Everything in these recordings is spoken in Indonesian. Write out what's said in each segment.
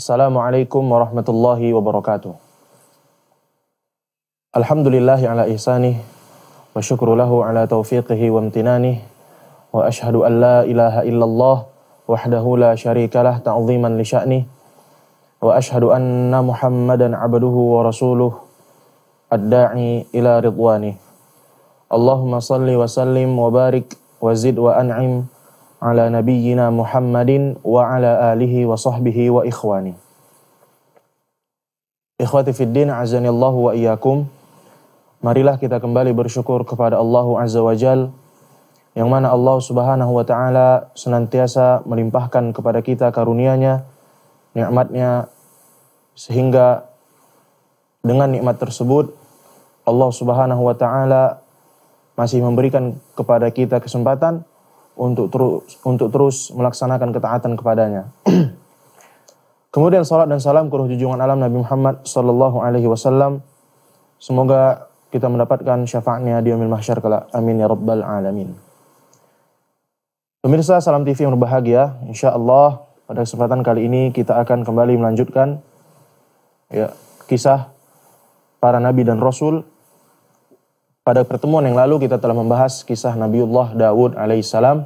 Assalamualaikum warahmatullahi wabarakatuh. Alhamdulillahi ala ihsanih, wa syukru lahu ala taufiqihi wa amtinanih, wa ashhadu an la ilaha illallah wahdahu la syarikalah ta'ziman li sya'nih, wa ashhadu anna muhammadan abduhu wa rasuluh ad-da'i ila ridwanih. Allahumma salli wa sallim wa barik wa zid wa an'im ala nabiyyina Muhammadin wa ala alihi wa sahbihi wa ikhwani. Ikhwati fiddin, azanillahu wa iyyakum. Marilah kita kembali bersyukur kepada Allah Azza wa Jal, yang mana Allah Subhanahu wa Ta'ala senantiasa melimpahkan kepada kita karunia-Nya, nikmat-Nya, sehingga dengan nikmat tersebut Allah Subhanahu wa Ta'ala masih memberikan kepada kita kesempatan untuk terus melaksanakan ketaatan kepadanya. Kemudian salat dan salam kepada junjungan alam Nabi Muhammad sallallahu alaihi wasallam. Semoga kita mendapatkan syafaatnya di yaumil mahsyar kala. Amin ya rabbal alamin. Pemirsa Salam TV yang berbahagia, insyaallah pada kesempatan kali ini kita akan kembali melanjutkan kisah para nabi dan rasul. Pada pertemuan yang lalu kita telah membahas kisah Nabiullah Daud alaihissalam,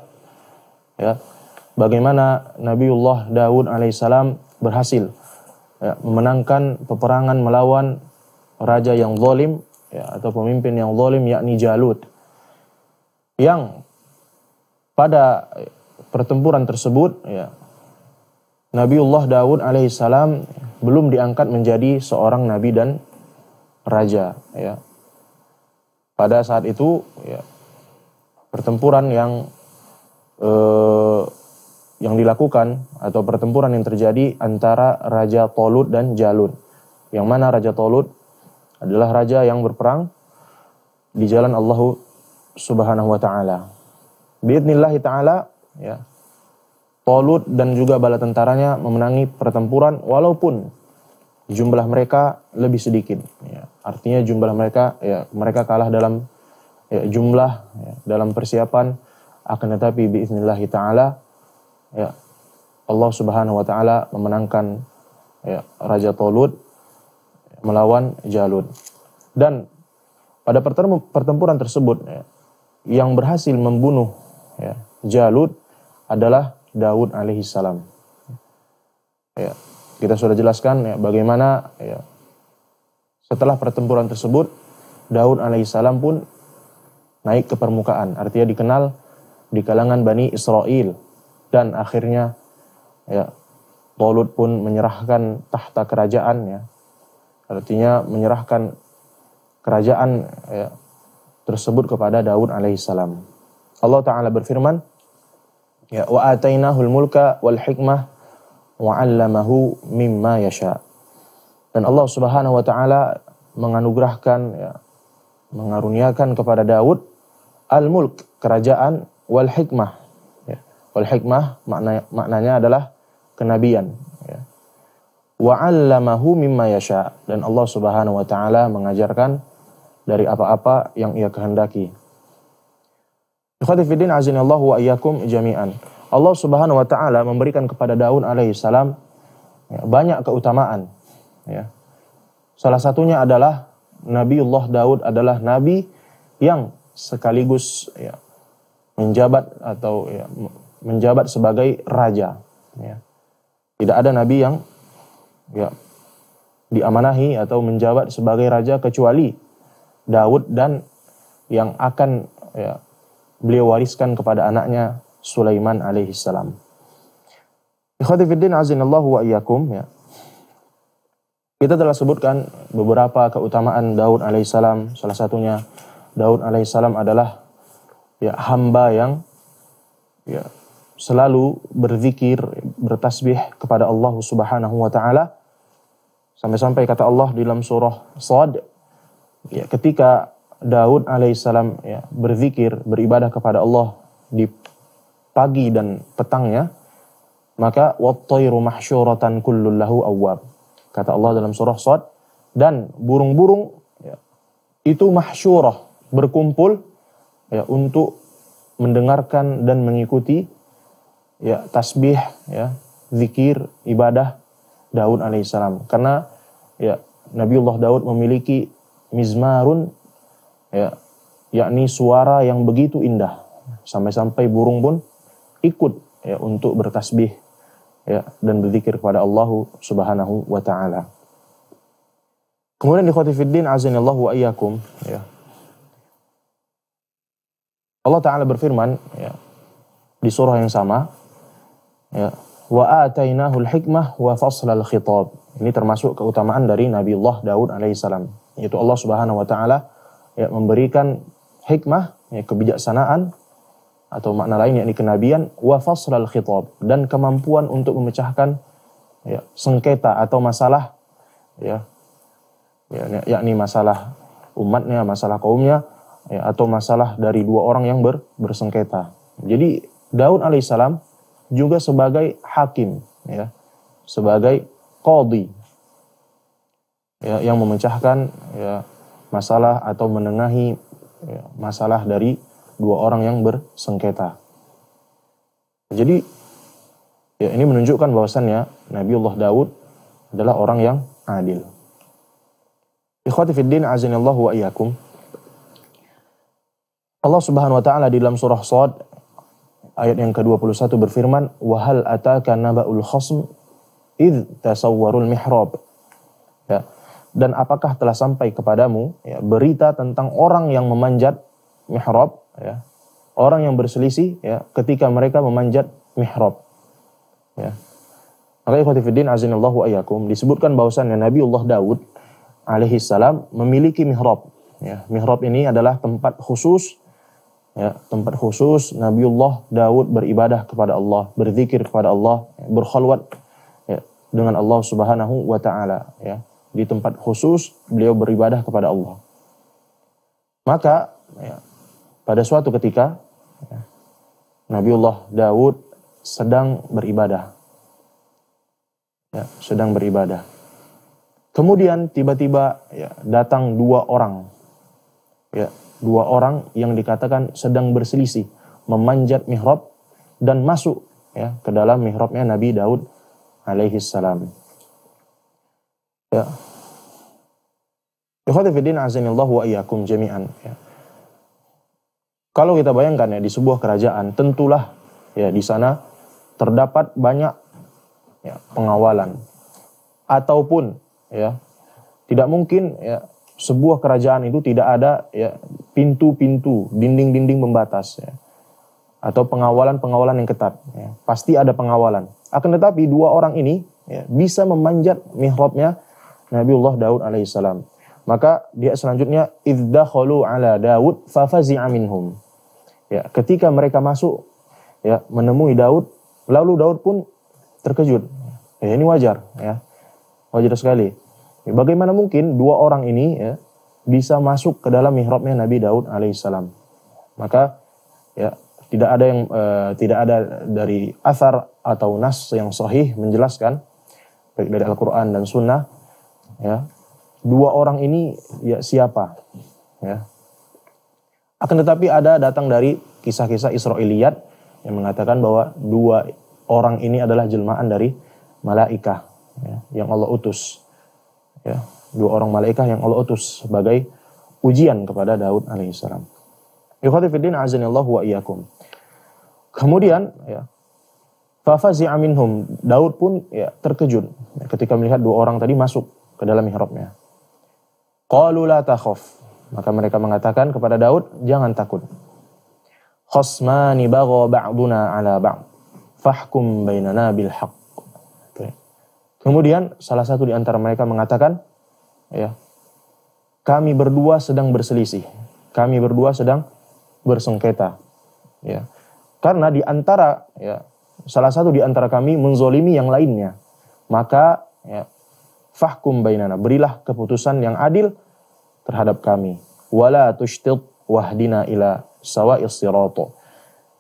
bagaimana Nabiullah Daud alaihissalam berhasil memenangkan peperangan melawan raja yang zalim, atau pemimpin yang zalim, yakni Jalut. Yang pada pertempuran tersebut, Nabiullah Daud alaihissalam belum diangkat menjadi seorang nabi dan raja. Pada saat itu pertempuran yang dilakukan atau pertempuran yang terjadi antara Raja Thalut dan Jalut, yang mana Raja Thalut adalah raja yang berperang di jalan Allah Subhanahu wa Ta'ala. Bi'idnillahi Ta'ala, Thalut dan juga bala tentaranya memenangi pertempuran walaupun jumlah mereka lebih sedikit. Artinya jumlah mereka, mereka kalah dalam jumlah, dalam persiapan. Akan tetapi biiznillahi ta'ala, Allah Subhanahu wa Ta'ala memenangkan Raja Thalut melawan Jalut. Dan pada pertempuran tersebut, yang berhasil membunuh Jalut adalah Daud alaihissalam. Kita sudah jelaskan bagaimana setelah pertempuran tersebut Daud alaihissalam pun naik ke permukaan, artinya dikenal di kalangan Bani Israel, dan akhirnya Thalut pun menyerahkan tahta kerajaan, artinya menyerahkan kerajaan tersebut kepada Daud alaihissalam. Allah Ta'ala berfirman, wa atainahul mulka wal hikmah wa 'allamahu mimma yasha. Dan Allah Subhanahu wa Ta'ala menganugerahkan, mengaruniakan kepada Daud al-mulk, kerajaan, wal hikmah. Wal hikmah maknanya adalah kenabian, wa 'allamahu mimma yasha. Dan Allah Subhanahu wa Ta'ala mengajarkan dari apa-apa yang Ia kehendaki. Ikhwati fiddin, azinallahu wa iyyakum jami'an. Allah Subhanahu wa Ta'ala memberikan kepada Daud alaihissalam banyak keutamaan. Salah satunya adalah Nabiullah Daud adalah nabi yang sekaligus menjabat atau menjabat sebagai raja. Tidak ada nabi yang diamanahi atau menjabat sebagai raja kecuali Daud dan yang akan beliau wariskan kepada anaknya Sulaiman alaihissalam. Ikhwati fiddin, azinallahu wa iyyakum. Kita telah sebutkan beberapa keutamaan Daud alaihissalam. Salah satunya Daud alaihissalam adalah hamba yang selalu berzikir, bertasbih kepada Allah Subhanahu wa Ta'ala. Sampai-sampai kata Allah di dalam surah Sad, ketika Daud alaihissalam berzikir, beribadah kepada Allah di pagi dan petangnya, maka wattairu mahsyuratan kullul lahu awwab, kata Allah dalam surah Sad. Dan burung-burung itu mahsyurah, berkumpul untuk mendengarkan dan mengikuti tasbih, zikir, ibadah Daud alaihissalam, karena ya Nabiullah Daud memiliki mizmarun, ya yakni suara yang begitu indah, sampai-sampai burung pun ikut ya untuk bertasbih ya dan berzikir kepada Allah Subhanahu wa taala. Kemudian ikhwati fiddin azanillahu wa iyyakum, ya Allah taala berfirman ya di surah yang sama ya, wa atainahul hikmah wa faslal khitab. Ini termasuk keutamaan dari Nabiullah Daud alaihissalam, yaitu Allah Subhanahu wa taala ya memberikan hikmah ya kebijaksanaan, atau makna lain yakni kenabian, wa faslal khitab, dan kemampuan untuk memecahkan ya sengketa atau masalah ya, yakni masalah umatnya, masalah kaumnya ya, atau masalah dari dua orang yang bersengketa. Jadi Daud alaihissalam juga sebagai hakim ya, sebagai qadhi ya, yang memecahkan ya masalah atau menengahi ya, masalah dari dua orang yang bersengketa. Jadi ya ini menunjukkan bahwasannya Nabiullah Daud adalah orang yang adil. Ikhwati fiddin azinallahu wa iyyakum. Allah Subhanahu wa taala di dalam surah Shad ayat yang ke-21 berfirman, "Wa hal ataka naba'ul khasm idh tasawwarul mihrab." Ya. Dan apakah telah sampai kepadamu ya, berita tentang orang yang memanjat mihrab ya. Orang yang berselisih ya ketika mereka memanjat mihrab. Ya. Maka ikhwati fiddin azinallahu wa iyyakum, disebutkan bahwasannya Nabiullah Daud alaihi salam memiliki mihrab. Ya, mihrab ini adalah tempat khusus ya, tempat khusus Nabiullah Daud beribadah kepada Allah, berzikir kepada Allah, berkhalwat ya, dengan Allah Subhanahu wa taala ya. Di tempat khusus beliau beribadah kepada Allah. Maka ya, pada suatu ketika ya, Nabiullah Daud sedang beribadah. Ya, sedang beribadah. Kemudian tiba-tiba ya, datang dua orang. Ya, dua orang yang dikatakan sedang berselisih, memanjat mihrab dan masuk ya ke dalam mihrabnya Nabi Daud alaihi salam. Ya. Ikhwati fiddin azanillahu wa iyyakum jami'an. Ya. Kalau kita bayangkan ya di sebuah kerajaan, tentulah ya di sana terdapat banyak ya, pengawalan, ataupun ya tidak mungkin ya sebuah kerajaan itu tidak ada ya pintu-pintu, dinding-dinding pembatas ya, atau pengawalan-pengawalan yang ketat ya. Pasti ada pengawalan. Akan tetapi dua orang ini ya, bisa memanjat mihrabnya Nabiullah Daud alaihissalam. Maka dia selanjutnya idzakhalu ala Daud fafazi'a minhum. Ya, ketika mereka masuk ya menemui Daud, lalu Daud pun terkejut. Ya, ini wajar ya. Wajar sekali. Bagaimana mungkin dua orang ini ya, bisa masuk ke dalam mihrabnya Nabi Daud alaihissalam? Maka ya tidak ada yang tidak ada dari athar atau nas yang sahih menjelaskan, baik dari Al-Quran dan Sunnah ya, dua orang ini ya siapa ya. Akan tetapi ada datang dari kisah-kisah Israiliyat yang mengatakan bahwa dua orang ini adalah jelmaan dari malaikah ya, yang Allah utus. Ya, dua orang malaikat yang Allah utus sebagai ujian kepada Daud alaihissalam. Ikhwati fiddin azanillahu wa iyyakum. Kemudian ya, fafazi'a minhum, Daud pun ya terkejut ketika melihat dua orang tadi masuk ke dalam mihrabnya. Qalu la takhaf. Maka mereka mengatakan kepada Daud, jangan takut. Khasmani bagha ba'duna 'ala ba'd. Fahkum bainana bil haqq. Kemudian salah satu di antara mereka mengatakan, ya, kami berdua sedang berselisih, kami berdua sedang bersengketa, ya, karena di antara, ya, salah satu di antara kami menzolimi yang lainnya, maka, ya, fahkum bainana, berilah keputusan yang adil terhadap kami, wala tushtit wahdina ila sawa'is sirato,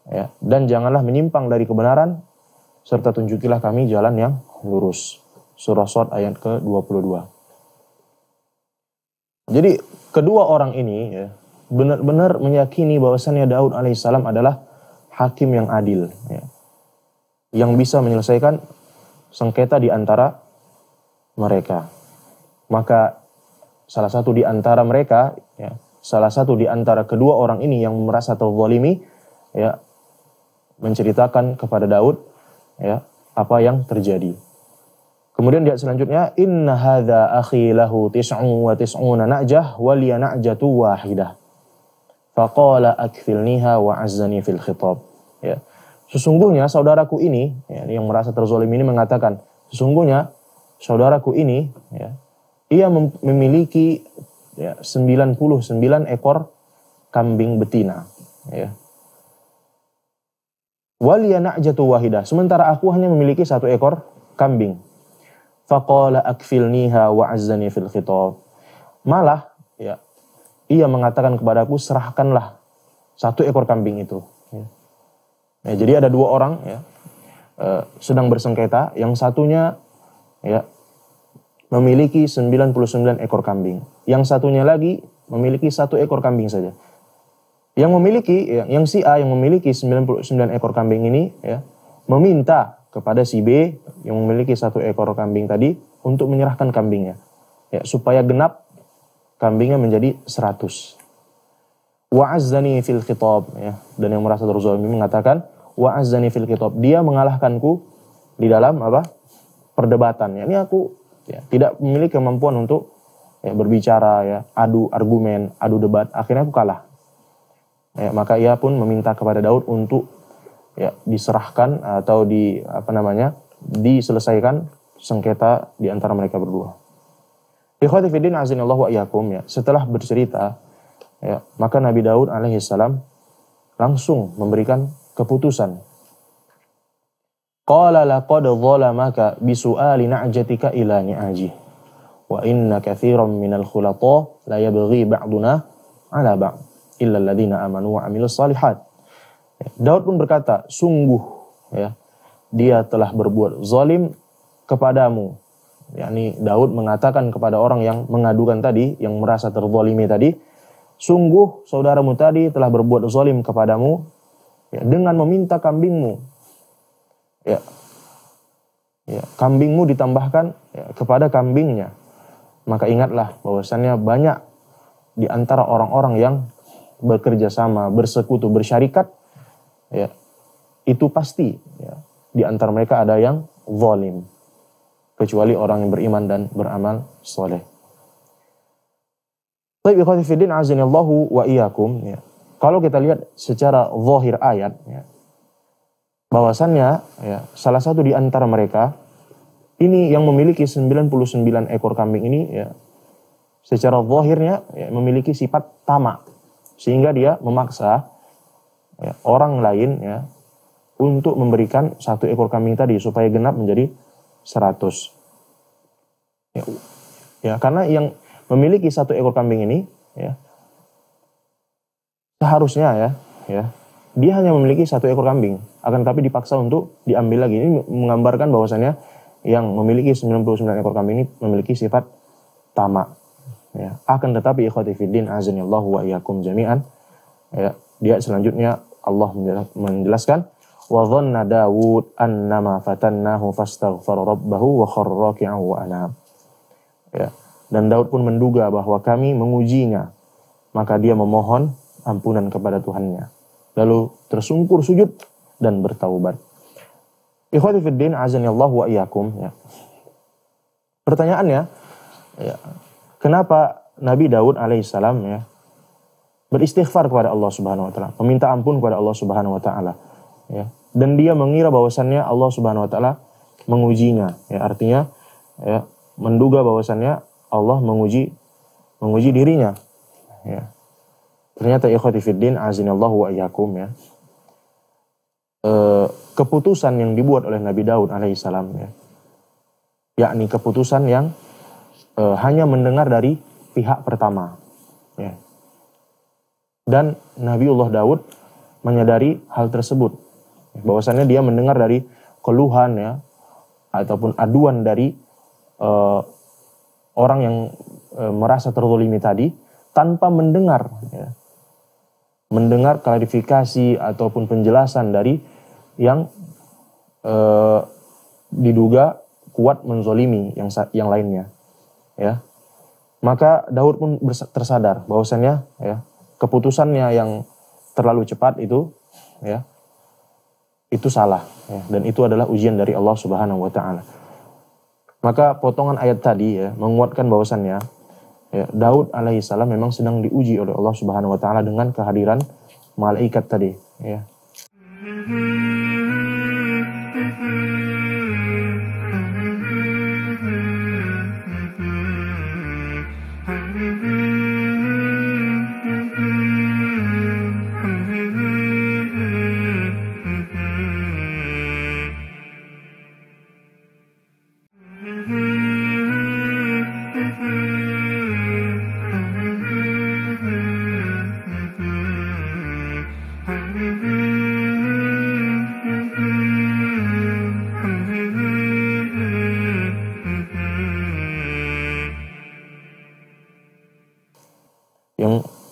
ya, dan janganlah menyimpang dari kebenaran serta tunjukilah kami jalan yang lurus. Surah Shad ayat ke-22. Jadi kedua orang ini ya, benar-benar meyakini bahwasannya Daud alaihissalam adalah hakim yang adil, ya, yang bisa menyelesaikan sengketa di antara mereka. Maka salah satu di antara mereka, ya, salah satu di antara kedua orang ini yang merasa terzalimi, ya, menceritakan kepada Daud, ya, apa yang terjadi. Kemudian dia selanjutnya, inna hadza akhi lahu 99 najah wa liya najatu wahidah. Faqala akfilniha wa azzani fil khitab. Ya. Sesungguhnya saudaraku ini, ya, yang merasa terzalimi ini mengatakan, sesungguhnya saudaraku ini, ya, ia memiliki, ya, 99 ekor kambing betina, ya. Wa liya najatu wahidah, sementara aku hanya memiliki satu ekor kambing. Faqala akfilniha wa azzani fil khitab. Malah, ya, ia mengatakan kepadaku, serahkanlah satu ekor kambing itu. Ya. Nah, jadi ada dua orang, ya, sedang bersengketa. Yang satunya, ya, memiliki 99 ekor kambing. Yang satunya lagi memiliki satu ekor kambing saja. Yang memiliki, ya, yang si A yang memiliki 99 ekor kambing ini, ya, meminta kepada si B yang memiliki satu ekor kambing tadi untuk menyerahkan kambingnya, ya, supaya genap kambingnya menjadi 100. Wa'azzani fil khitab, ya, dan yang merasa terzalimi mengatakan wa'azzani fil khitab, dia mengalahkanku di dalam apa perdebatan, ya, ini aku, ya, tidak memiliki kemampuan untuk, ya, berbicara, ya, adu argumen, adu debat, akhirnya aku kalah, ya, maka ia pun meminta kepada Daud untuk, ya, diserahkan atau di apa namanya diselesaikan sengketa di antara mereka berdua. Ikhwati fiddin azinallahu wa iyyakum, ya, setelah bercerita, ya, maka Nabi Daud alaihissalam langsung memberikan keputusan. Qala laqad zalamaka bisu'ali na'jatika ila ni'aji wa inna katsiran minal khulata la yabghi ba'duna 'ala ba'd illa alladziina amanu wa 'amilus shalihat. Daud pun berkata, sungguh, ya, dia telah berbuat zalim kepadamu. Yani Daud mengatakan kepada orang yang mengadukan tadi, yang merasa terzalimi tadi, sungguh saudaramu tadi telah berbuat zalim kepadamu, ya, dengan meminta kambingmu. Ya, ya, kambingmu ditambahkan, ya, kepada kambingnya. Maka ingatlah bahwasannya banyak di antara orang-orang yang bekerja sama, bersekutu, bersyarikat, ya, itu pasti, ya, di antara mereka ada yang zalim, kecuali orang yang beriman dan beramal soleh. Baik, ikhwati fiddin azinallahu wa iyyakum, ya. Kalau kita lihat secara zahir ayat, ya, bahwasannya, ya, salah satu di antara mereka ini yang memiliki 99 ekor kambing ini, ya, secara zahirnya, ya, memiliki sifat tamak, sehingga dia memaksa, ya, orang lain, ya, untuk memberikan satu ekor kambing tadi supaya genap menjadi 100. Ya, ya, karena yang memiliki satu ekor kambing ini, ya, seharusnya, ya, ya, dia hanya memiliki satu ekor kambing, akan tetapi dipaksa untuk diambil lagi. Ini menggambarkan bahwasannya yang memiliki 99 ekor kambing ini memiliki sifat tamak. Ya, akan tetapi ikhwati fiddin azinallahu wa iyyakum jami'an, ya, dia selanjutnya Allah menjelaskan wa dhanna Daud annama fatannahu fastaghfara rabbahu wa kharra raki'an wa anab. Ya, dan Daud pun menduga bahwa kami mengujinya, maka dia memohon ampunan kepada Tuhannya, lalu tersungkur sujud dan bertaubat. Ikhwati fiddin azanillahu wa iyyakum, ya. Pertanyaannya, ya, kenapa Nabi Daud alaihissalam, ya, beristighfar kepada Allah Subhanahu wa taala, meminta ampun kepada Allah Subhanahu wa taala, ya. Dan dia mengira bahwasannya Allah Subhanahu wa taala mengujinya, ya, artinya, ya, menduga bahwasannya Allah menguji dirinya, ya. Ternyata ikhwati fiddin azinallahu wa iyyakum, ya, keputusan yang dibuat oleh Nabi Daud alaihissalam, ya, yakni keputusan yang hanya mendengar dari pihak pertama, ya. Dan Nabiullah Daud menyadari hal tersebut, bahwasannya dia mendengar dari keluhan, ya, ataupun aduan dari orang yang merasa terzalimi tadi, tanpa mendengar, ya, mendengar klarifikasi ataupun penjelasan dari yang diduga kuat menzolimi yang lainnya, ya. Maka Daud pun tersadar bahwasannya, ya, keputusannya yang terlalu cepat itu, ya, itu salah, ya, dan itu adalah ujian dari Allah Subhanahu wa Ta'ala. Maka potongan ayat tadi, ya, menguatkan bahwasannya, ya, Daud alaihissalam memang sedang diuji oleh Allah Subhanahu wa Ta'ala dengan kehadiran malaikat tadi, ya.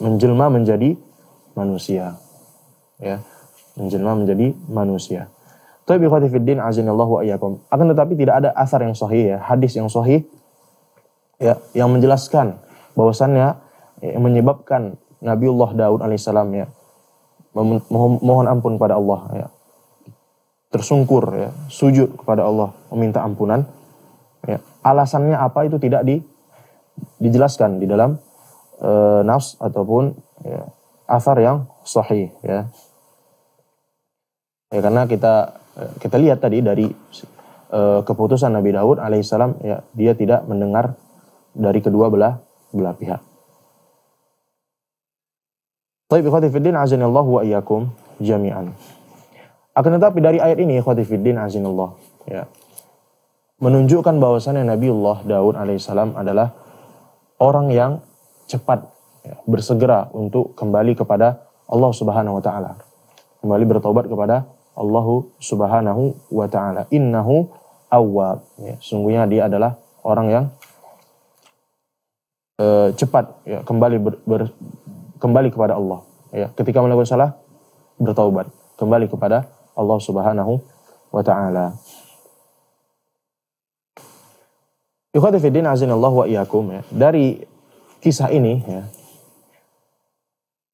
Menjelma menjadi manusia, ya, menjelma menjadi manusia. Tapi ikhwati fiddin azinallahu wa iyyakum. Akan tetapi tidak ada asar yang sahih, ya, hadis yang sahih, ya, yang menjelaskan bahwasannya, ya, menyebabkan Nabiullah Daud alaihissalam, ya, mohon ampun pada Allah, ya, tersungkur, ya, sujud kepada Allah meminta ampunan, ya. Alasannya apa itu tidak dijelaskan di dalam nafs ataupun, ya, asar yang sahih, ya. Ya, karena kita lihat tadi dari keputusan Nabi Daud alaihissalam, ya, dia tidak mendengar dari kedua belah pihak. Taib ikhwati fiddin azanallahu wa iyyakum jami'an. Akan tetapi dari ayat ini ikhwati fiddin azanallahu, ya, menunjukkan bahwasannya Nabiullah Daud alaihissalam adalah orang yang cepat, ya, bersegera untuk kembali kepada Allah Subhanahu wa Ta'ala, kembali bertobat kepada Allah Subhanahu wa Ta'ala. Innahu awwab, ya, sungguhnya dia adalah orang yang cepat, ya, kembali kepada Allah, ya, ketika melakukan salah bertaubat kembali kepada Allah Subhanahu wa Ta'ala. Ikhwati fiddin azinallahu wa iyyakum, ya, dari kisah ini, ya,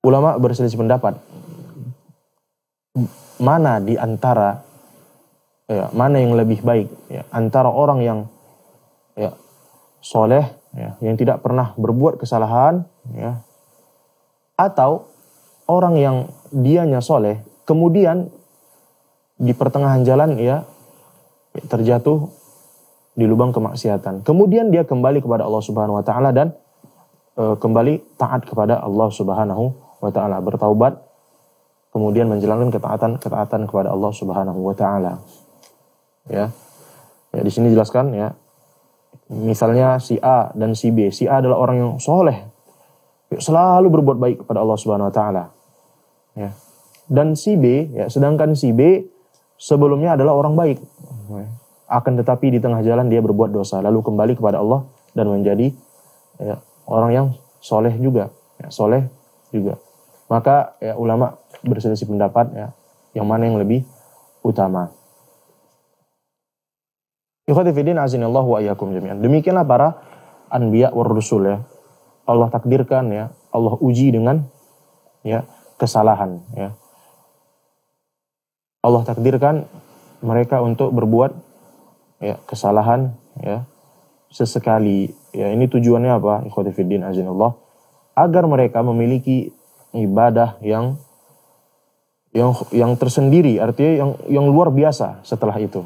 ulama berselisih pendapat mana di antara, ya, mana yang lebih baik, ya, antara orang yang, ya, soleh, ya, yang tidak pernah berbuat kesalahan, ya, atau orang yang dianya soleh kemudian di pertengahan jalan, ya, terjatuh di lubang kemaksiatan, kemudian dia kembali kepada Allah Subhanahu wa Ta'ala dan kembali taat kepada Allah Subhanahu wa Ta'ala, bertaubat kemudian menjalankan ketaatan kepada Allah Subhanahu wa Ta'ala, ya. Ya, di sini jelaskan, ya, misalnya si A dan si B. Si A adalah orang yang soleh, selalu berbuat baik kepada Allah Subhanahu wa Ta'ala, ya. Dan si B, ya, sedangkan si B sebelumnya adalah orang baik, akan tetapi di tengah jalan dia berbuat dosa lalu kembali kepada Allah dan menjadi, ya, orang yang soleh juga, ya, soleh juga. Maka, ya, ulama berselisih pendapat, ya, yang mana yang lebih utama. Ikhwati fiddin azinallahu wa iyyakum jami'an. Demikianlah para anbiya war rusul, ya. Allah takdirkan, ya, Allah uji dengan, ya, kesalahan, ya. Allah takdirkan mereka untuk berbuat, ya, kesalahan, ya, sesekali, ya. Ini tujuannya apa, ikhwati fiddin azinallah? Agar mereka memiliki ibadah yang tersendiri, artinya yang luar biasa setelah itu.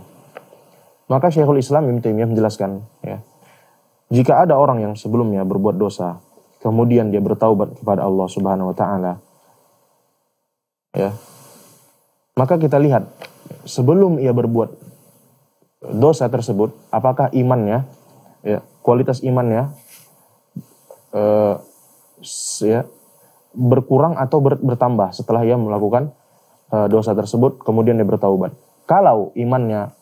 Maka Syekhul Islam Ibn Taimiyah menjelaskan, ya, jika ada orang yang sebelumnya berbuat dosa kemudian dia bertaubat kepada Allah Subhanahu wa Ta'ala, ya, maka kita lihat sebelum ia berbuat dosa tersebut apakah imannya, ya, kualitas imannya ya, berkurang atau bertambah setelah ia melakukan dosa tersebut kemudian dia bertaubat. Kalau imannya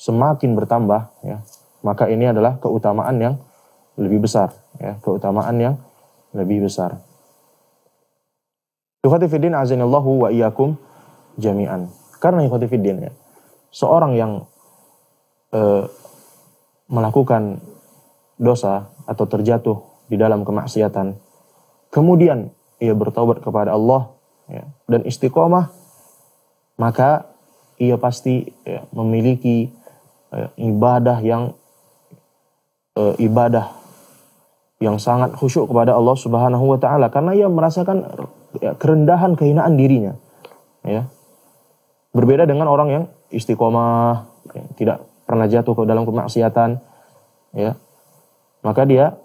semakin bertambah, ya, maka ini adalah keutamaan yang lebih besar, ya, keutamaan yang lebih besar. Ikhwati fiddin azinallahu wa iyyakum jami'an. Karena ikhwati fiddin, ya, seorang yang melakukan dosa atau terjatuh di dalam kemaksiatan, kemudian ia bertaubat kepada Allah dan istiqomah, maka ia pasti memiliki ibadah yang sangat khusyuk kepada Allah Subhanahu wa taala, karena ia merasakan kerendahan, kehinaan dirinya. Ya. Berbeda dengan orang yang istiqomah, tidak pernah jatuh ke dalam kemaksiatan, ya. Maka dia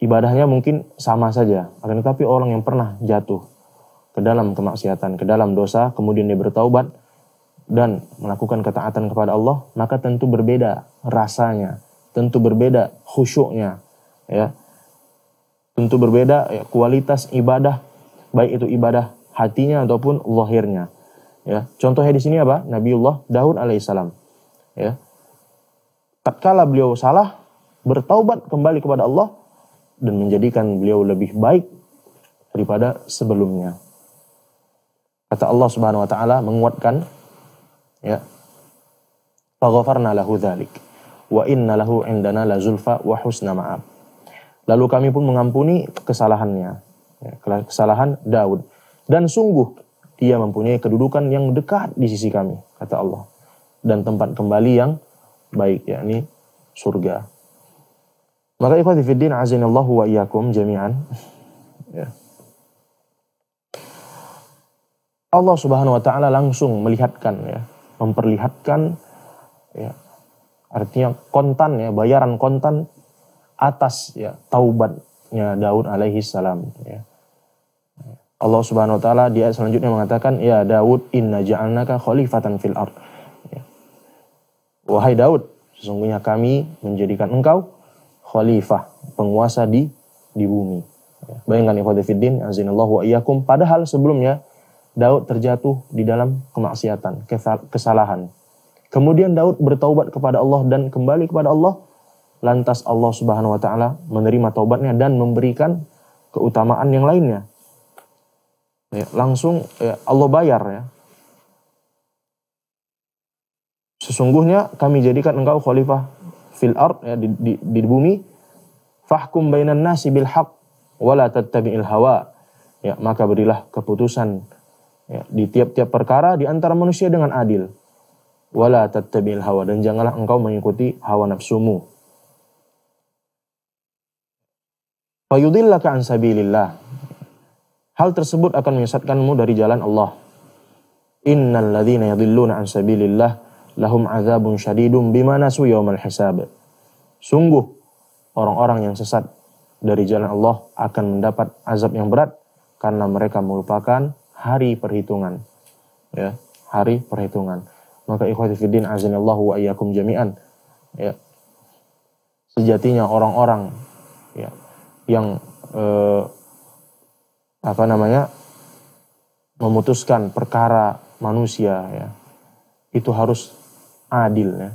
ibadahnya mungkin sama saja, akan tetapi orang yang pernah jatuh ke dalam kemaksiatan, ke dalam dosa, kemudian dia bertaubat dan melakukan ketaatan kepada Allah, maka tentu berbeda rasanya, tentu berbeda khusyuknya, ya, tentu berbeda kualitas ibadah, baik itu ibadah hatinya ataupun zahirnya, ya. Contohnya di sini apa? Nabiullah Daud alaihissalam, ya, tatkala beliau salah, bertaubat kembali kepada Allah dan menjadikan beliau lebih baik daripada sebelumnya. Kata Allah Subhanahu wa taala menguatkan, ya, faghafarna lahu dzalik wa inna lahu indana la zulfa wa husna ma'ab. Lalu kami pun mengampuni kesalahannya, kesalahan Daud, dan sungguh dia mempunyai kedudukan yang dekat di sisi kami, kata Allah, dan tempat kembali yang baik, yakni surga. Maka ikhwati fi din azinallahu wa iyyakum jami'an, ya. Allah Subhanahu wa taala langsung melihatkan, ya, memperlihatkan, ya, artinya kontan, ya, bayaran kontan atas, ya, taubatnya Daud alaihi salam, ya. Allah Subhanahu wa taala di ayat selanjutnya mengatakan, ya Daud, inna ja'alnaka khalifatan fil ard, ya. Wahai Daud, sesungguhnya kami menjadikan engkau khalifah, penguasa di bumi, ya. Bayangkan ikhwati fiddin azinallahu wa iyyakum, padahal sebelumnya Daud terjatuh di dalam kemaksiatan, kesalahan. Kemudian Daud bertaubat kepada Allah dan kembali kepada Allah, lantas Allah Subhanahu wa taala menerima taubatnya dan memberikan keutamaan yang lainnya. Ya, langsung, ya, Allah bayar, ya. Sesungguhnya kami jadikan engkau khalifah fil ard, ya, di bumi, fahkum bainan nasi bil haqq wa la tattabi'il hawa. Ya, maka berilah keputusan, ya, di tiap-tiap perkara di antara manusia dengan adil. Wala tattabi'il hawa, dan janganlah engkau mengikuti hawa nafsumu. Fayudillaka an sabilillah. Hal tersebut akan menyesatkanmu dari jalan Allah. Innal ladzina yadhilluna an sabilillah lahum adzabun syadidun bima nasu yaumal hisab. Sungguh orang-orang yang sesat dari jalan Allah akan mendapat azab yang berat karena mereka melupakan hari perhitungan. Ya, hari perhitungan. Maka ikhwati fiddin azinallahu wa iyyakum jami'an, ya. Sejatinya orang-orang, ya, yang memutuskan perkara manusia, ya, itu harus adil, ya.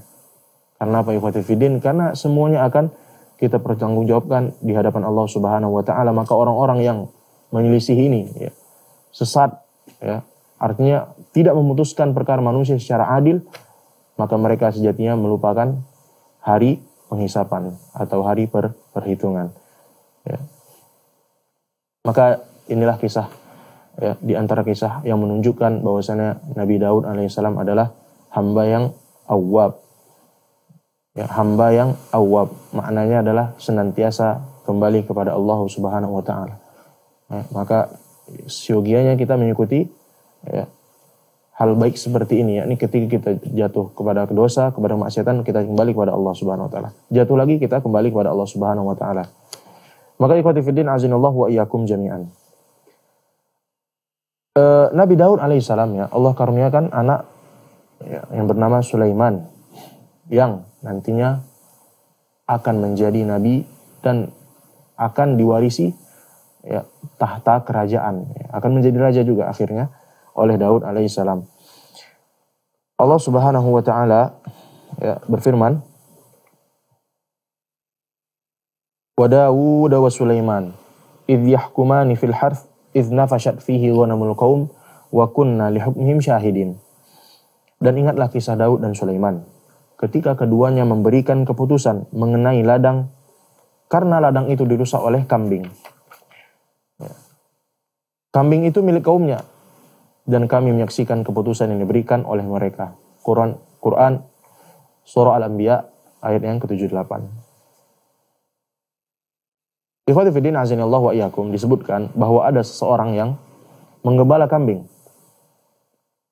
Karena apa ikhwati fiddin? Karena semuanya akan kita pertanggungjawabkan di hadapan Allah Subhanahu wa taala. Maka orang-orang yang menyelisih ini, ya, sesat, ya, artinya tidak memutuskan perkara manusia secara adil, maka mereka sejatinya melupakan hari penghisapan atau hari perhitungan. Ya. Maka inilah kisah, ya, di antara kisah yang menunjukkan bahwasannya Nabi Daud alaihissalam adalah hamba yang awwab. Ya, hamba yang awwab maknanya adalah senantiasa kembali kepada Allah Subhanahu wa taala. Ya, maka siogianya kita mengikuti, ya, hal baik seperti ini, yakni ketika kita jatuh kepada dosa, kepada maksiatan, kita kembali kepada Allah Subhanahu wa taala. Jatuh lagi, kita kembali kepada Allah Subhanahu wa taala. Maka ikhwati fiddin azinallahu wa iyyakum jami'an. Nabi Daud alaihissalam, ya, Allah karuniakan anak, ya, yang bernama Sulaiman, yang nantinya akan menjadi nabi dan akan diwarisi, ya, tahta kerajaan, ya, akan menjadi raja juga akhirnya oleh Daud alaihissalam. Allah Subhanahu wa taala, ya, berfirman, wa Daud wa Sulaiman idh yahkumani fil harth idh nafashat fihi ghanamul qaum wa kunna li hukmihim syahidin. Dan ingatlah kisah Daud dan Sulaiman ketika keduanya memberikan keputusan mengenai ladang karena ladang itu dirusak oleh kambing. Kambing itu milik kaumnya dan kami menyaksikan keputusan yang diberikan oleh mereka. Quran Surah Al-Anbiya ayat yang ke-78. Ikhwati fiddin azinallahu wa iyyakum, disebutkan bahwa ada seseorang yang menggembala kambing.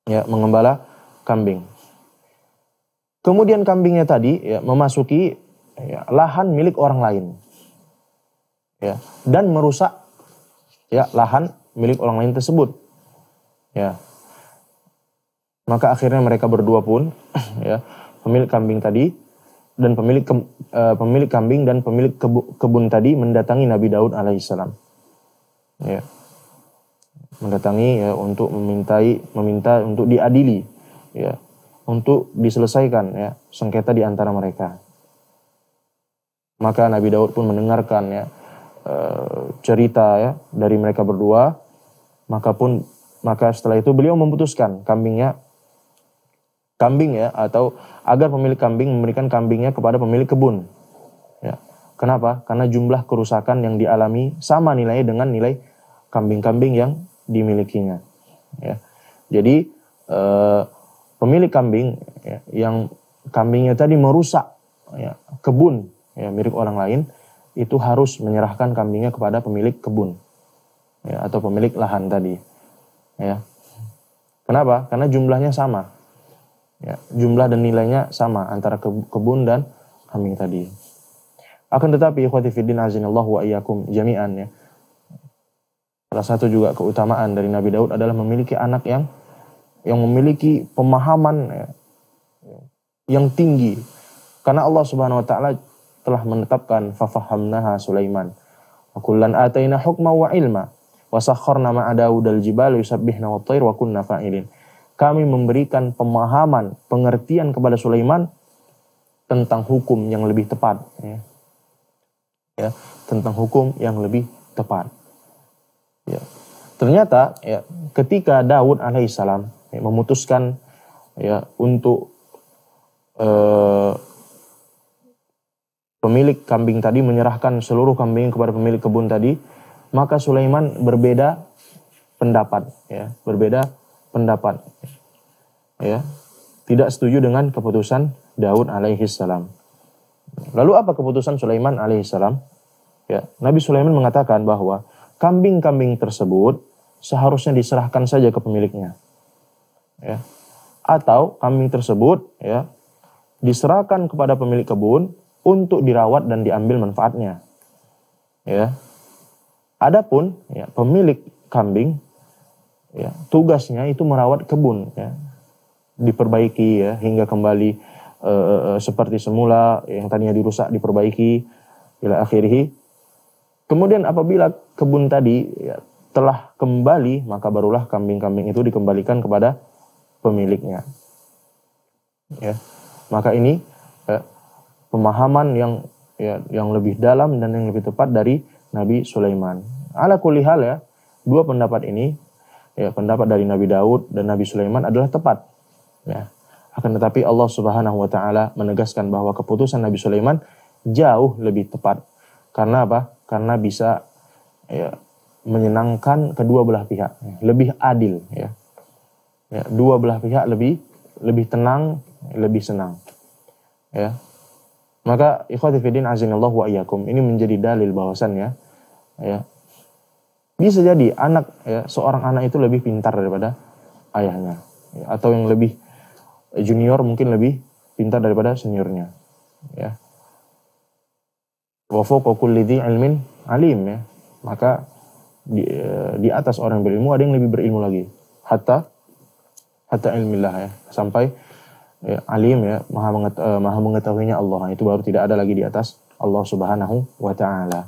Ya, menggembala kambing. Kemudian kambingnya tadi ya, memasuki ya, lahan milik orang lain. Ya, dan merusak ya, lahan milik orang lain tersebut. Ya. Maka akhirnya mereka berdua pun ya, pemilik kambing tadi dan pemilik kambing dan pemilik kebun tadi mendatangi Nabi Daud alaihissalam, ya, mendatangi ya, untuk meminta untuk diadili, ya, untuk diselesaikan ya sengketa di antara mereka. Maka Nabi Daud pun mendengarkan ya cerita ya dari mereka berdua, maka setelah itu beliau memutuskan agar pemilik kambing memberikan kambingnya kepada pemilik kebun. Ya. Kenapa? Karena jumlah kerusakan yang dialami sama nilainya dengan nilai kambing-kambing yang dimilikinya. Ya. Jadi pemilik kambing ya, yang kambingnya tadi merusak ya, kebun ya, milik orang lain itu harus menyerahkan kambingnya kepada pemilik kebun ya, atau pemilik lahan tadi. Ya. Kenapa? Karena jumlahnya sama. Ya, jumlah dan nilainya sama antara kebun dan kambing tadi. Akan tetapi ikhwati fiddin azinallahu wa iyyakum jami'an ya. Salah satu juga keutamaan dari Nabi Daud adalah memiliki anak yang memiliki pemahaman ya, yang tinggi. Karena Allah Subhanahu wa taala telah menetapkan fa fahamnaha Sulaiman. Wa kullan ataina hukma wa ilma wa sakharna ma'a Daudal jibala yusabbihna wat-thair wa kunna fa'ilin. Kami memberikan pemahaman, pengertian kepada Sulaiman tentang hukum yang lebih tepat. Ya. Ya, tentang hukum yang lebih tepat. Ya. Ternyata ya, ketika Daud alaihissalam ya, memutuskan ya, untuk pemilik kambing tadi menyerahkan seluruh kambing kepada pemilik kebun tadi, maka Sulaiman berbeda pendapat. Ya, ya, tidak setuju dengan keputusan Daud alaihissalam. Lalu apa keputusan Sulaiman alaihissalam? Ya, Nabi Sulaiman mengatakan bahwa kambing-kambing tersebut seharusnya diserahkan saja ke pemiliknya, ya, atau kambing tersebut ya diserahkan kepada pemilik kebun untuk dirawat dan diambil manfaatnya. Ya, adapun ya, pemilik kambing ya, tugasnya itu merawat kebun, ya, diperbaiki ya hingga kembali seperti semula, yang tadinya dirusak diperbaiki ila akhirih. Kemudian apabila kebun tadi ya, telah kembali, maka barulah kambing-kambing itu dikembalikan kepada pemiliknya. Ya, maka ini ya, pemahaman yang lebih dalam dan yang lebih tepat dari Nabi Sulaiman. Ala kulli hal ya, dua pendapat ini ya, pendapat dari Nabi Daud dan Nabi Sulaiman adalah tepat. Ya. Akan tetapi Allah Subhanahu wa taala menegaskan bahwa keputusan Nabi Sulaiman jauh lebih tepat. Karena apa? Karena bisa ya, menyenangkan kedua belah pihak, ya, lebih adil ya. Ya, dua belah pihak lebih tenang, lebih senang. Ya. Maka ikhwati fiddin azinallahu wa iyyakum, ini menjadi dalil bahwasannya ya, bisa jadi seorang anak itu lebih pintar daripada ayahnya, ya, atau yang lebih junior mungkin lebih pintar daripada seniornya. Ya. Wa fawqa kulli dhi ilmin alim, ya. Maka di atas orang berilmu ada yang lebih berilmu lagi. Hatta ilmillah, ya, sampai ya, alim ya, maha mengetahuinya Allah. Itu baru tidak ada lagi di atas Allah Subhanahu wa taala.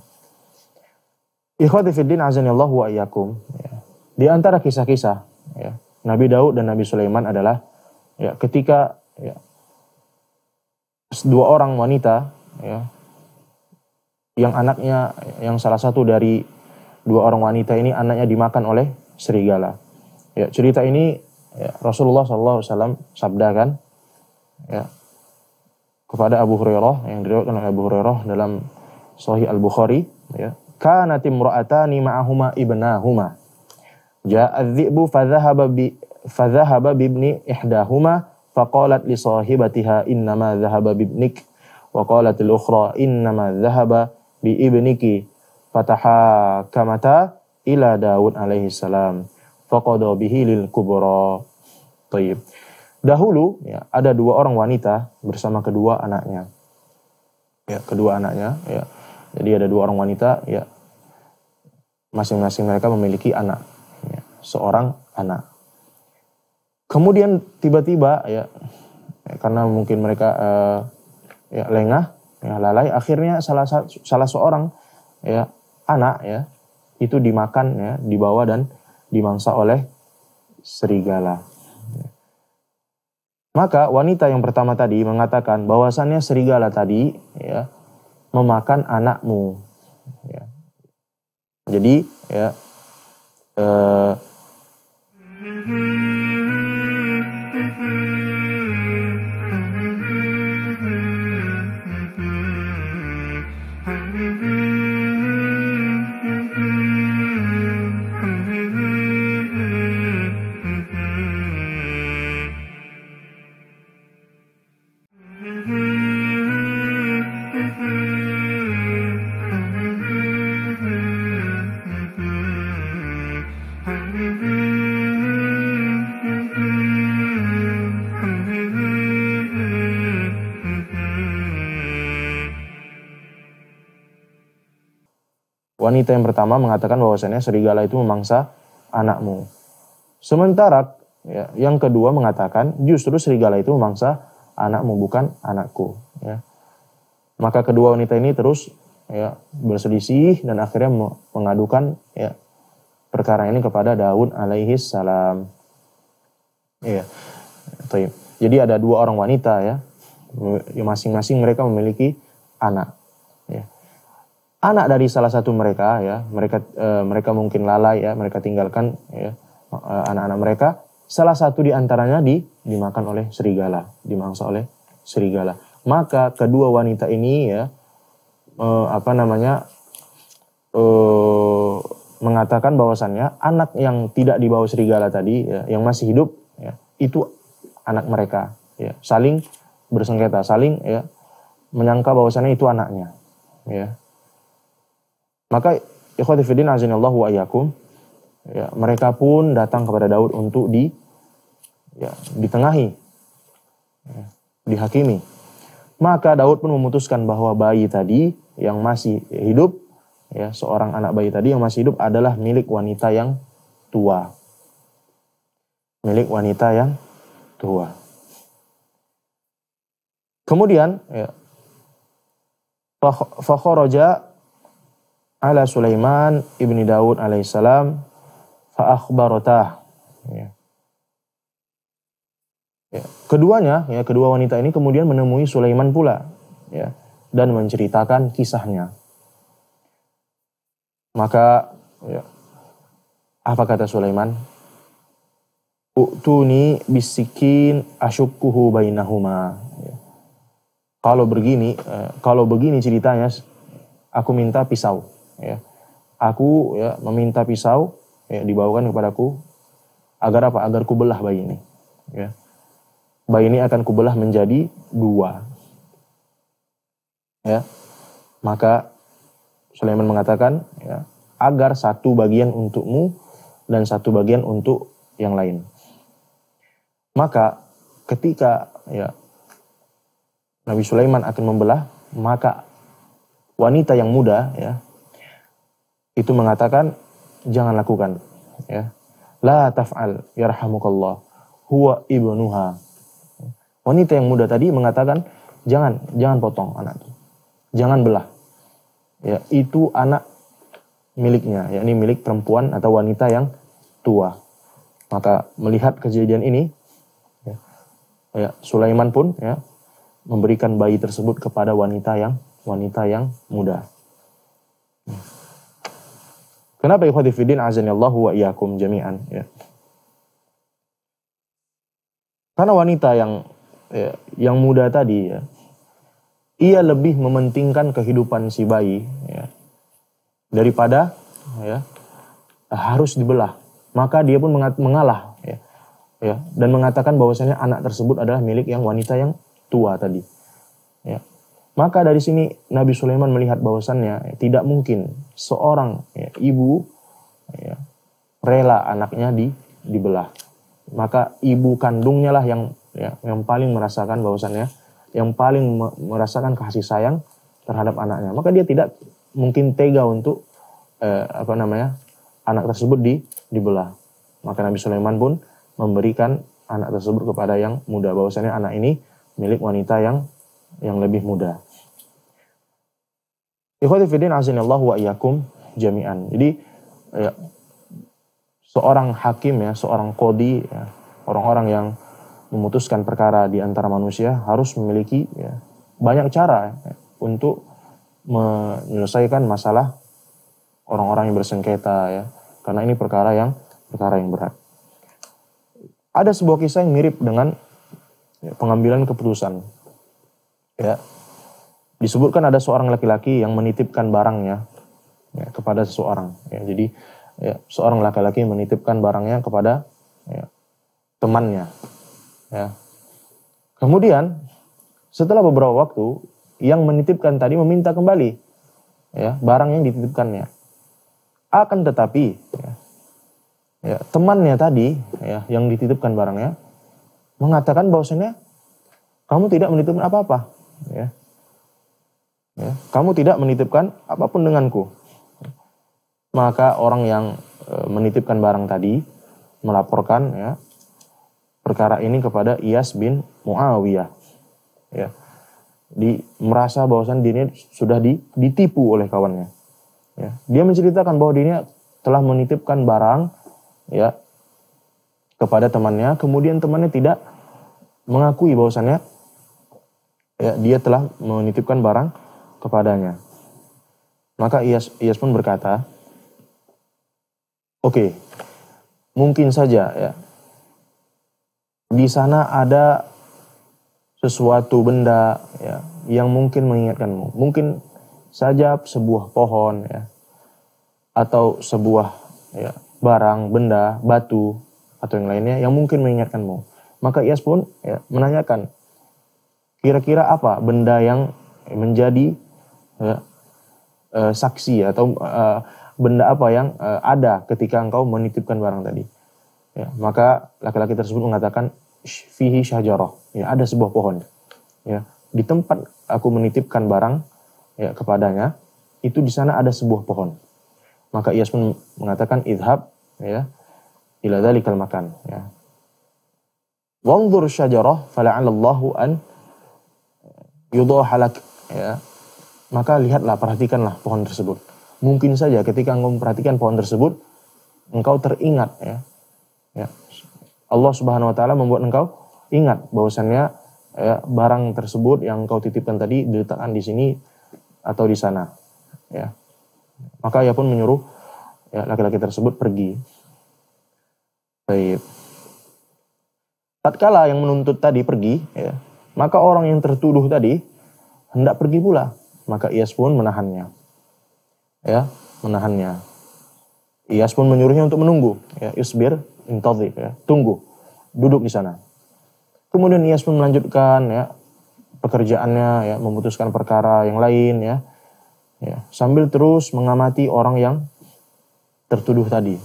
Ikhwati fiddin azanillahu wa iyyakum. Di antara kisah-kisah ya, Nabi Daud dan Nabi Sulaiman adalah ya, ketika ya, dua orang wanita ya, yang anaknya, yang salah satu dari dua orang wanita ini anaknya dimakan oleh serigala. Ya, cerita ini ya, Rasulullah SAW sabdakan ya, kepada Abu Hurairah yang diriwayatkan oleh Abu Hurairah dalam Sahih Al-Bukhari, ya. Kanat imra'atani ma'ahuma ibnahuma. Ja'a adh-dhi'bu fadhahaba bi ibni ihdahuma faqalat li sahibatiha innama dhahaba bi ibnik wa qalat al-ukhra innama dhahaba bi ibniki fatahakamata ila Daud alaihi salam faqada bihi lil kubra. Tayyib. Dahulu ya, ada dua orang wanita bersama kedua anaknya. Ya, kedua anaknya ya. Jadi ada dua orang wanita ya. Masing-masing mereka memiliki anak. Ya, seorang anak. Kemudian tiba-tiba ya, karena mungkin mereka ya, lengah, ya, lalai, akhirnya salah seorang ya, anak ya itu dimakan ya, dibawa dan dimangsa oleh serigala. Maka wanita yang pertama tadi mengatakan bahwasannya serigala tadi ya, memakan anakmu. Ya. Jadi ya, wanita yang pertama mengatakan bahwasannya serigala itu memangsa anakmu. Sementara ya, yang kedua mengatakan justru serigala itu memangsa anakmu bukan anakku. Ya. Maka kedua wanita ini terus ya, berselisih dan akhirnya mengadukan ya, perkara ini kepada Daud alaihi salam. Ya. Jadi ada dua orang wanita ya, masing-masing mereka memiliki anak. Anak dari salah satu mereka ya, mereka mungkin lalai ya, mereka tinggalkan ya, anak-anak mereka. Salah satu di antaranya dimakan oleh serigala, dimangsa oleh serigala. Maka kedua wanita ini ya mengatakan bahwasannya anak yang tidak dibawa serigala tadi ya, yang masih hidup ya, itu anak mereka ya, saling bersengketa, saling ya menyangka bahwasannya itu anaknya ya. Maka ikhwati fiddin azinallahu wa iyyakum ya, mereka pun datang kepada Daud untuk ditengahi ya, dihakimi. Maka Daud pun memutuskan bahwa bayi tadi yang masih hidup ya, seorang anak bayi tadi yang masih hidup adalah milik wanita yang tua. Milik wanita yang tua. Kemudian ya, fakharaja ala Sulaiman ibni Daud alaihissalam fa'akhbaratah. Ya. Ya. Keduanya, ya, kedua wanita ini kemudian menemui Sulaiman pula, ya, dan menceritakan kisahnya. Maka, ya, apa kata Sulaiman? U'tuni bisikin asyukkuhu bainahuma. Ya. Kalau begini ceritanya, aku minta pisau. Ya, aku ya, meminta pisau ya, dibawakan kepadaku agar apa? Agar kubelah bayi ini. Ya. Bayi ini akan kubelah menjadi dua. Ya. Maka Sulaiman mengatakan ya, agar satu bagian untukmu dan satu bagian untuk yang lain. Maka ketika ya, Nabi Sulaiman akan membelah, maka wanita yang muda ya, itu mengatakan jangan lakukan ya, la taf'al yarhamukallah huwa ibnuha. Wanita yang muda tadi mengatakan jangan potong anak itu, jangan belah ya, itu anak miliknya, yakni milik perempuan atau wanita yang tua. Maka melihat kejadian ini ya, Sulaiman pun ya, memberikan bayi tersebut kepada wanita yang muda. Kenapa ikhwati fiddin azanillahu wa iyyakum jami'an ya. Karena wanita yang muda tadi ya, ia lebih mementingkan kehidupan si bayi ya, daripada ya, harus dibelah. Maka dia pun mengalah ya, dan mengatakan bahwasanya anak tersebut adalah milik yang wanita yang tua tadi. Ya. Maka dari sini Nabi Sulaiman melihat bahwasannya tidak mungkin seorang ya, ibu ya, rela anaknya dibelah. Maka ibu kandungnya lah yang ya, yang paling merasakan bahwasannya, yang paling merasakan kasih sayang terhadap anaknya. Maka dia tidak mungkin tega untuk anak tersebut dibelah. Maka Nabi Sulaiman pun memberikan anak tersebut kepada yang muda, bahwasannya anak ini milik wanita yang lebih muda. Ikhwati fiddin azinallahu wa iyyakum jami'an. Jadi ya, seorang hakim ya, seorang qadi ya, orang-orang yang memutuskan perkara di antara manusia harus memiliki ya, banyak cara ya, untuk menyelesaikan masalah orang-orang yang bersengketa ya, karena ini perkara yang berat. Ada sebuah kisah yang mirip dengan ya, pengambilan keputusan. Ya, disebutkan ada seorang laki-laki yang menitipkan barangnya ya, kepada seseorang. Ya, jadi ya, seorang laki-laki menitipkan barangnya kepada ya, temannya. Ya. Kemudian setelah beberapa waktu yang menitipkan tadi meminta kembali ya, barang yang dititipkannya. Akan tetapi ya, ya, temannya tadi ya, yang dititipkan barangnya mengatakan bahwasanya kamu tidak menitipkan apa-apa. Ya. Ya, kamu tidak menitipkan apapun denganku. Maka orang yang menitipkan barang tadi melaporkan ya, perkara ini kepada Iyas bin Muawiyah. Ya. Merasa bahwasan dirinya sudah ditipu oleh kawannya. Ya. Dia menceritakan bahwa dirinya telah menitipkan barang ya, kepada temannya, kemudian temannya tidak mengakui bahwasannya ya, dia telah menitipkan barang kepadanya. Maka Iyas pun berkata, "Oke, mungkin saja ya, di sana ada sesuatu benda ya, yang mungkin mengingatkanmu. Mungkin saja sebuah pohon ya, atau sebuah ya, barang, benda, batu atau yang lainnya yang mungkin mengingatkanmu." Maka Iyas pun ya, menanyakan, kira-kira apa benda yang menjadi ya, saksi atau benda apa yang ada ketika engkau menitipkan barang tadi. Ya, maka laki-laki tersebut mengatakan, "Fihi syajarah." Ya, ada sebuah pohon. Ya, di tempat aku menitipkan barang ya, kepadanya, itu di sana ada sebuah pohon. Maka Iyas pun mengatakan, "Idhab ya, ila dhalikal makan. Ya. Wanzur syajarah fala'allahu an yudohalak ya, maka lihatlah, perhatikanlah pohon tersebut. Mungkin saja ketika engkau memperhatikan pohon tersebut, engkau teringat ya, ya, Allah Subhanahu Wa Taala membuat engkau ingat bahwasannya ya, barang tersebut yang engkau titipkan tadi diletakkan di sini atau di sana. Ya. Maka ia pun menyuruh ya, laki-laki tersebut pergi. Baik. Tatkala yang menuntut tadi pergi, ya, maka orang yang tertuduh tadi hendak pergi pula. Maka Iyas pun menahannya. Ya, menahannya. Iyas pun menyuruhnya untuk menunggu. Ya, isbir, intadhib. Ya, tunggu. Duduk di sana. Kemudian Iyas pun melanjutkan ya, pekerjaannya, ya, memutuskan perkara yang lain. Ya, ya, sambil terus mengamati orang yang tertuduh tadi.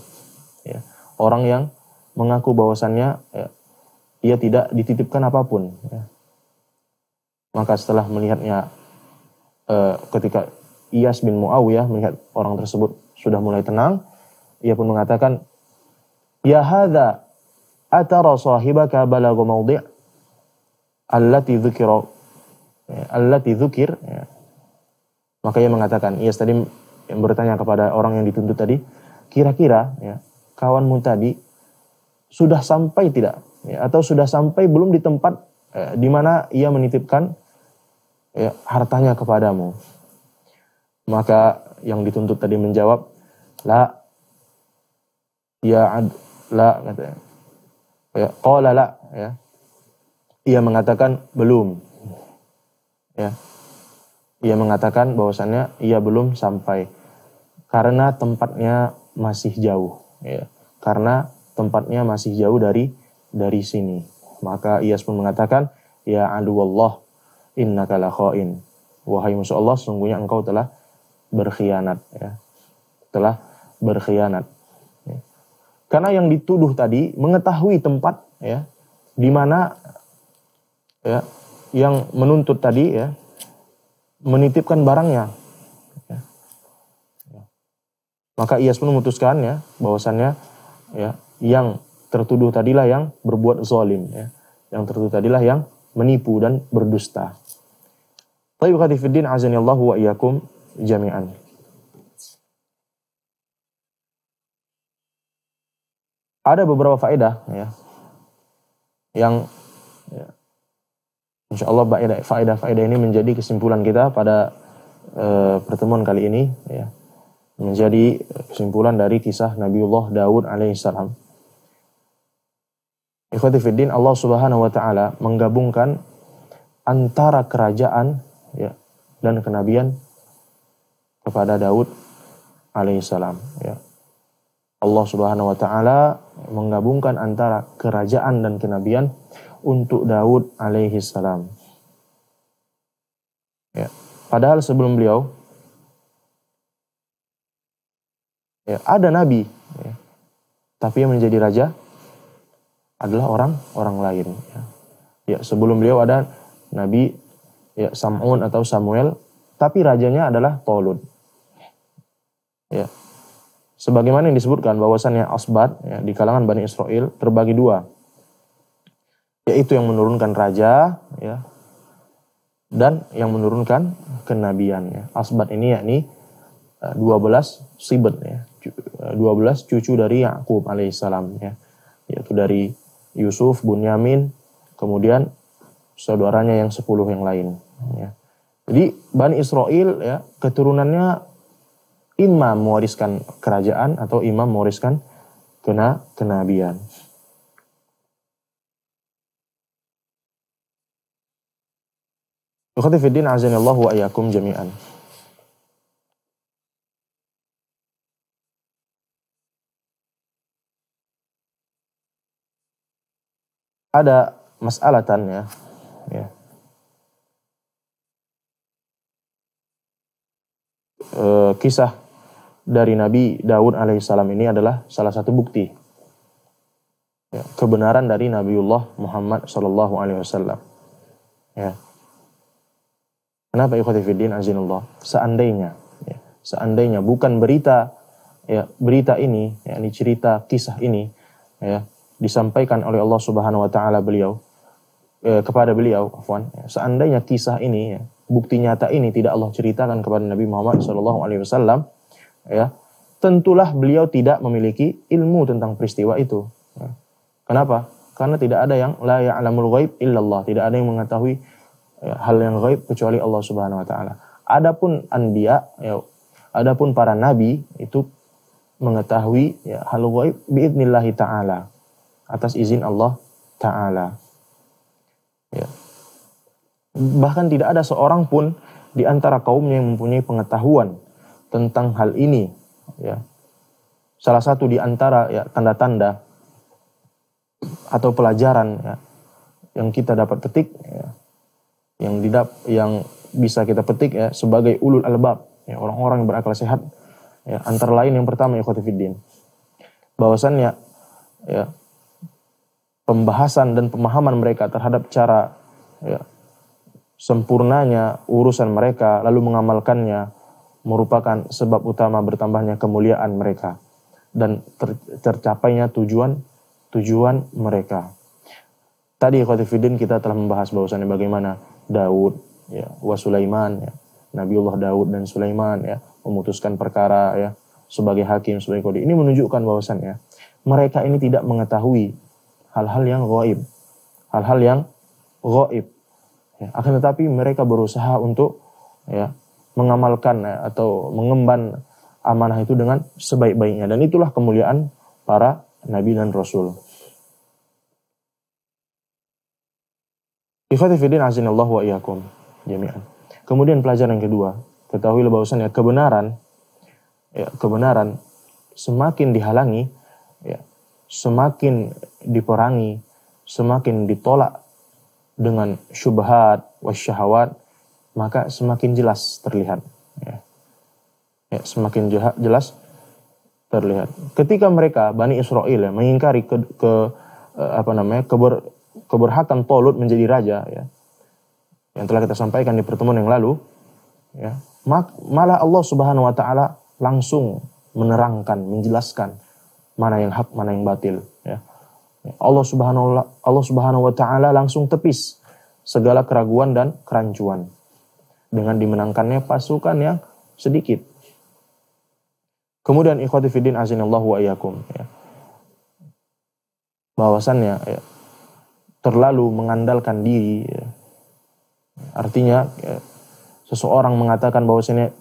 Ya, orang yang mengaku bahwasannya ya, ia tidak dititipkan apapun. Ya. Maka setelah melihatnya, ketika Iyas bin Muawiyah melihat orang tersebut sudah mulai tenang, ia pun mengatakan, "Ya hadha atara sahibaka balaga mawdi' allati dzukir." Maka ia mengatakan, Iyas tadi bertanya kepada orang yang dituntut tadi, "Kira-kira ya, kawanmu tadi sudah sampai tidak? Ya, atau sudah sampai belum di tempat di mana ia menitipkan ya, hartanya kepadamu?" Maka yang dituntut tadi menjawab, "La ya ad la," katanya. Ya, qala la, ya. Ia mengatakan, "Belum." Ya. Ia mengatakan bahwasannya ia belum sampai karena tempatnya masih jauh. Ya. Karena tempatnya masih jauh dari sini. Maka Iyas pun mengatakan, ya aduwallah innaka la kha'in. Wahai musuh Allah, sesungguhnya engkau telah berkhianat. Ya. Telah berkhianat. Ya. Karena yang dituduh tadi mengetahui tempat ya, di mana ya, yang menuntut tadi ya, menitipkan barangnya. Ya. Ya. Maka Iyas pun memutuskan ya, bahwasannya ya, yang tertuduh tadilah yang berbuat zalim. Ya. Yang tertuduh tadilah yang menipu dan berdusta. Taib khatifiddin azanillahu wa iyakum jami'an. Ada beberapa faedah ya, yang ya, insya Allah faedah ini menjadi kesimpulan kita pada pertemuan kali ini ya, menjadi kesimpulan dari kisah Nabiullah Daud alaihissalam. Ikhwati fiddin, Allah subhanahu wa ta'ala menggabungkan antara kerajaan ya, dan kenabian kepada Daud alaihissalam ya. Allah subhanahu wa ta'ala menggabungkan antara kerajaan dan kenabian untuk Daud alaihi salam. Ya, padahal sebelum beliau ya, ada nabi, ya, tapi yang menjadi raja adalah orang lain. Ya. Ya, sebelum beliau ada nabi ya, Sam'un atau Samuel, tapi rajanya adalah Thalut. Ya. Sebagaimana yang disebutkan bahwasannya Asbat ya, di kalangan Bani Israel terbagi dua, yaitu yang menurunkan raja ya, dan yang menurunkan kenabian ya. Asbat ini yakni 12 sibet ya, 12 cucu dari Yakub alaihissalam ya, yaitu dari Yusuf, Bunyamin, kemudian saudaranya yang 10 yang lain ya. Jadi Bani Israel ya, keturunannya imam mewariskan kerajaan atau imam mewariskan kenabian. Ikhwati fiddin azanallahu wa iyyakum jami'an. Ada masalatan ya. Ya. Kisah dari Nabi Daud alaihissalam ini adalah salah satu bukti ya, kebenaran dari Nabiullah Muhammad sallallahu alaihi wasallam. Ya. Kenapa ikhwati fiddin azinullah? Seandainya, ya, seandainya bukan berita, ya, berita ini, ya, ini cerita kisah ini, ya, disampaikan oleh Allah Subhanahu Wa Taala kepada beliau, afwan. Ya, seandainya kisah ini, ya, bukti nyata ini tidak Allah ceritakan kepada Nabi Muhammad Sallallahu Alaihi Wasallam, ya, tentulah beliau tidak memiliki ilmu tentang peristiwa itu. Ya. Kenapa? Karena tidak ada yang la ya'lamul ghaib illallah, tidak ada yang mengetahui ya, hal yang ghaib kecuali Allah Subhanahu wa taala. Adapun anbiya, ya, adapun para nabi itu mengetahui ya, hal ghaib biiznillah taala, atas izin Allah taala. Ya. Bahkan tidak ada seorang pun di antara kaumnya yang mempunyai pengetahuan tentang hal ini ya. Salah satu di antara ya, tanda-tanda atau pelajaran ya, yang kita dapat petik ya, yang bisa kita petik ya, sebagai ulul albab ya, orang-orang yang berakal sehat ya, antara lain yang pertama ikhwati fiddin, bahwasannya ya, pembahasan dan pemahaman mereka terhadap cara ya, sempurnanya urusan mereka lalu mengamalkannya merupakan sebab utama bertambahnya kemuliaan mereka dan tercapainya tujuan mereka. Tadi ikhwati fiddin kita telah membahas bahwasannya bagaimana Daud ya, wa Sulaiman ya, Nabiullah Daud dan Sulaiman ya, memutuskan perkara ya, sebagai hakim, sebagai kodi. Ini menunjukkan bahwasannya mereka ini tidak mengetahui hal-hal yang gaib, hal-hal yang gaib ya, akan tetapi mereka berusaha untuk ya, mengamalkan atau mengemban amanah itu dengan sebaik-baiknya. Dan itulah kemuliaan para nabi dan rasul. Ikhwati fiddin azinallahu wa iyyakum jami'an. Kemudian pelajaran kedua, ketahuilah bahwasanya kebenaran semakin dihalangi, semakin diperangi, semakin ditolak dengan syubhat wasyahawat, maka semakin jelas terlihat. Semakin jelas terlihat. Ketika mereka Bani Israel mengingkari keberhakan Thalut menjadi raja, yang telah kita sampaikan di pertemuan yang lalu, malah Allah Subhanahu Wa Taala langsung menerangkan, menjelaskan mana yang hak, mana yang batil. Allah Subhanahu Wa Taala langsung tepis segala keraguan dan kerancuan dengan dimenangkannya pasukan yang sedikit. Kemudian ikhwati fiddin azinallahu wa iyyakum, bahwasannya terlalu mengandalkan diri, artinya seseorang mengatakan bahwasannya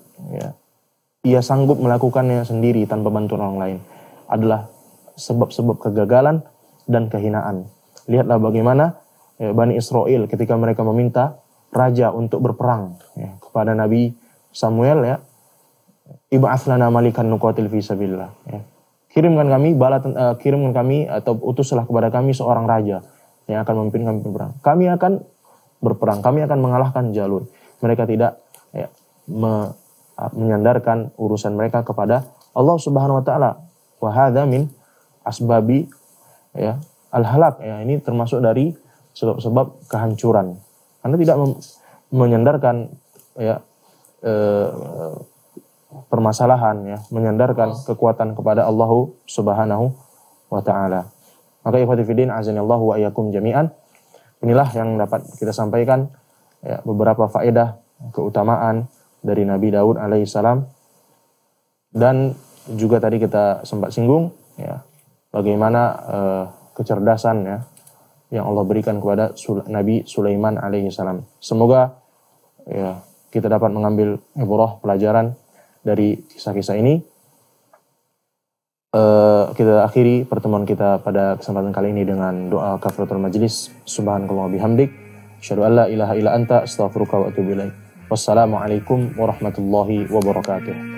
ia sanggup melakukannya sendiri tanpa bantuan orang lain adalah sebab-sebab kegagalan dan kehinaan. Lihatlah bagaimana Bani Israel ketika mereka meminta raja untuk berperang kepada Nabi Samuel, ib'ats lana malikan nuqatil fi sabilillah, kirimkan kami atau utuslah kepada kami seorang raja yang akan memimpin kami berperang. Kami akan berperang, kami akan mengalahkan Jalut. Mereka tidak menyandarkan urusan mereka kepada Allah Subhanahu Wa Taala. Wa hadza min asbabi al-halak, ini termasuk dari sebab-sebab kehancuran. Anda tidak menyandarkan permasalahan, menyandarkan kekuatan kepada Allah Subhanahu Wa Taala. Maka ikhwati fiddin azanillahu wa iyyakum jami'an. Inilah yang dapat kita sampaikan beberapa faedah keutamaan dari Nabi Daud alaihissalam, dan juga tadi kita sempat singgung bagaimana kecerdasan yang Allah berikan kepada Nabi Sulaiman alaihissalam. Semoga kita dapat mengambil ibrah, pelajaran dari kisah-kisah ini. Kita akhiri pertemuan kita pada kesempatan kali ini dengan doa kafaratul majlis. Subhanallah bihamdik, asyhadu an la ilaha illa anta, astaghfiruka wa atubu ilaik. Wassalamualaikum warahmatullahi wabarakatuh.